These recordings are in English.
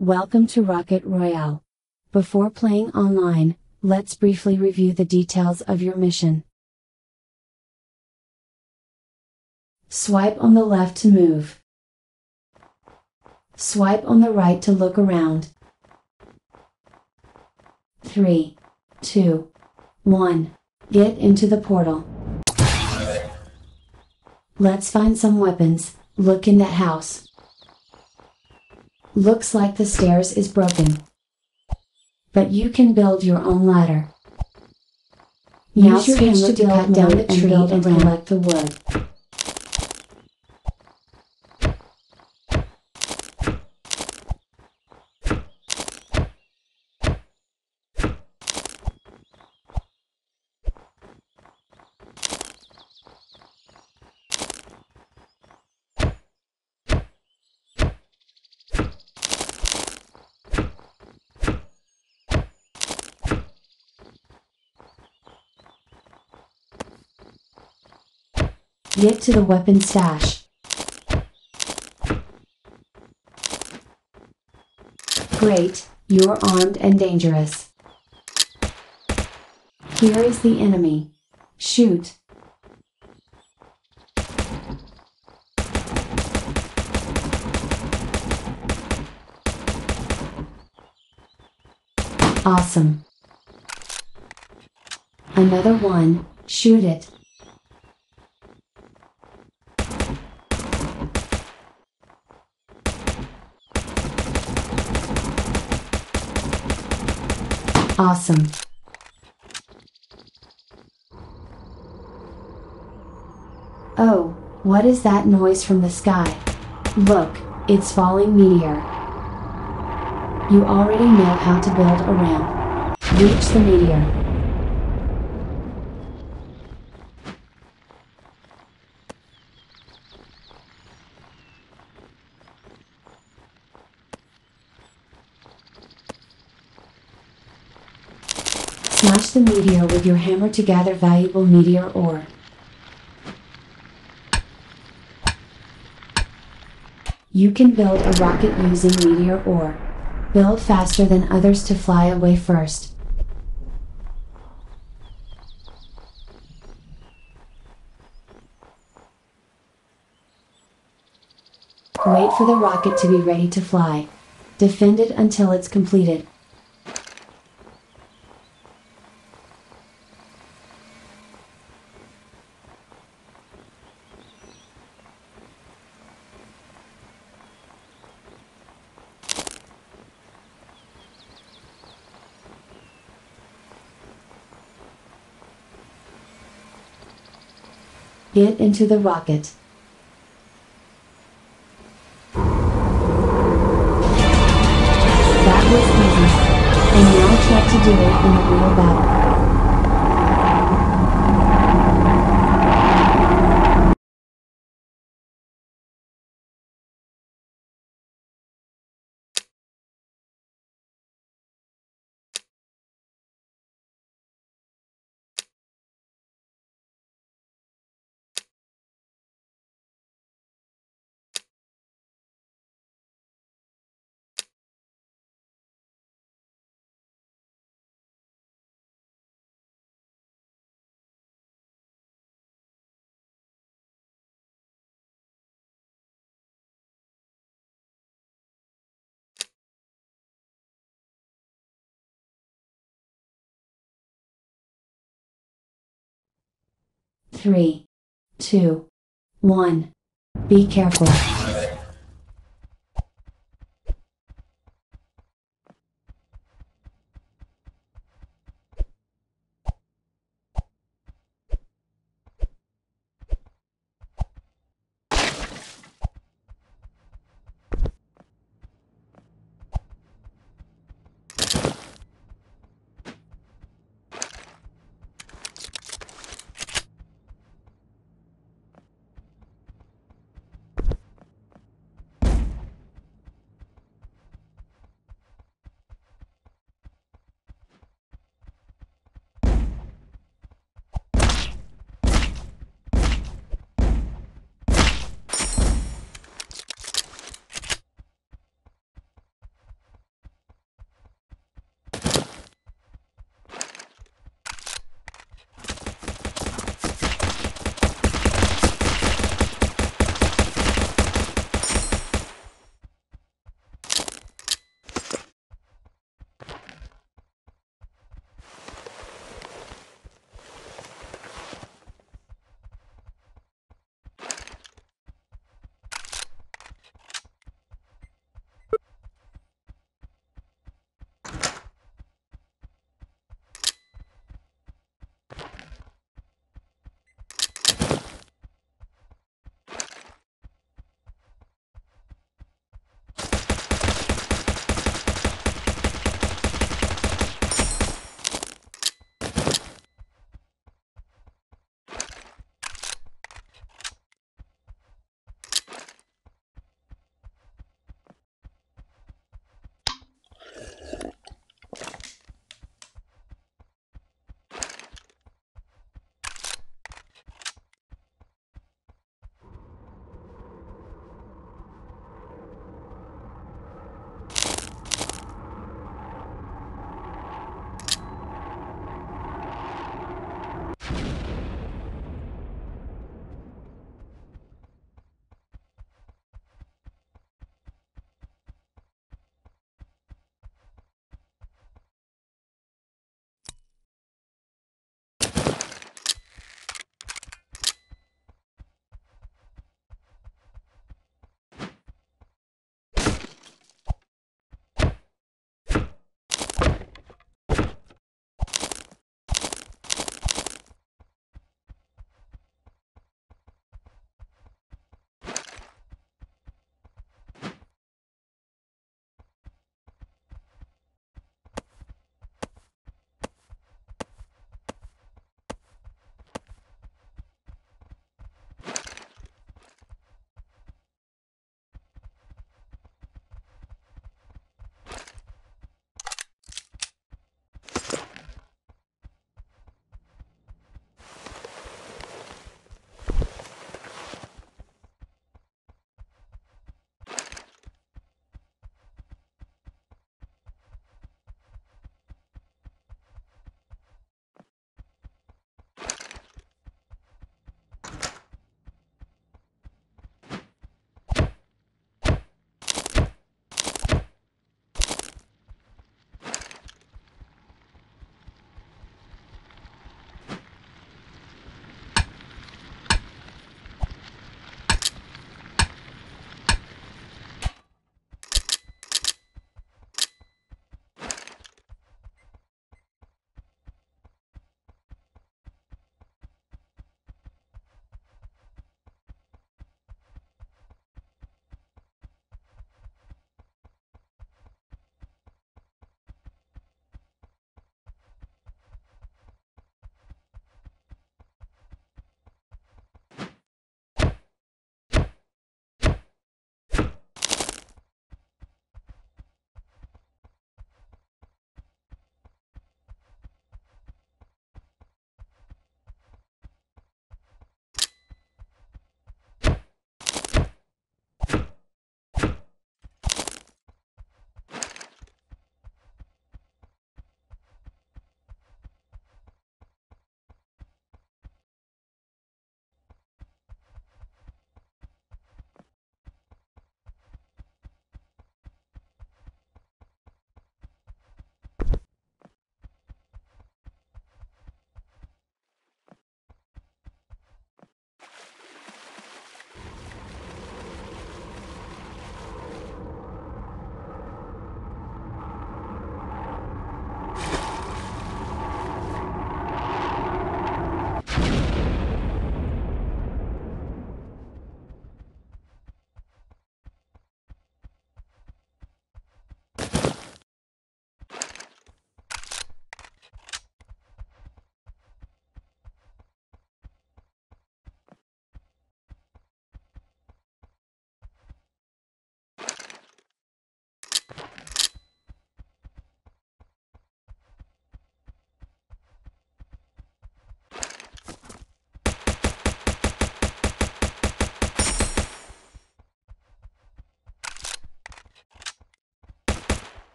Welcome to Rocket Royale. Before playing online, let's briefly review the details of your mission. Swipe on the left to move. Swipe on the right to look around. 3, 2, 1. Get into the portal. Let's find some weapons. Look in that house. Looks like the stairs is broken, but you can build your own ladder. Use your hammer to cut down the tree and collect the wood. Get to the weapon stash. Great, you're armed and dangerous. Here is the enemy. Shoot. Awesome. Another one, shoot it. Awesome. Oh, what is that noise from the sky? Look, it's falling meteor. You already know how to build a ramp. Reach the meteor. Smash the meteor with your hammer to gather valuable meteor ore. You can build a rocket using meteor ore. Build faster than others to fly away first. Wait for the rocket to be ready to fly. Defend it until it's completed. Get into the rocket. That was easy. And now try to do it in a real battle. Three, two, one. Be careful.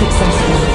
Successful.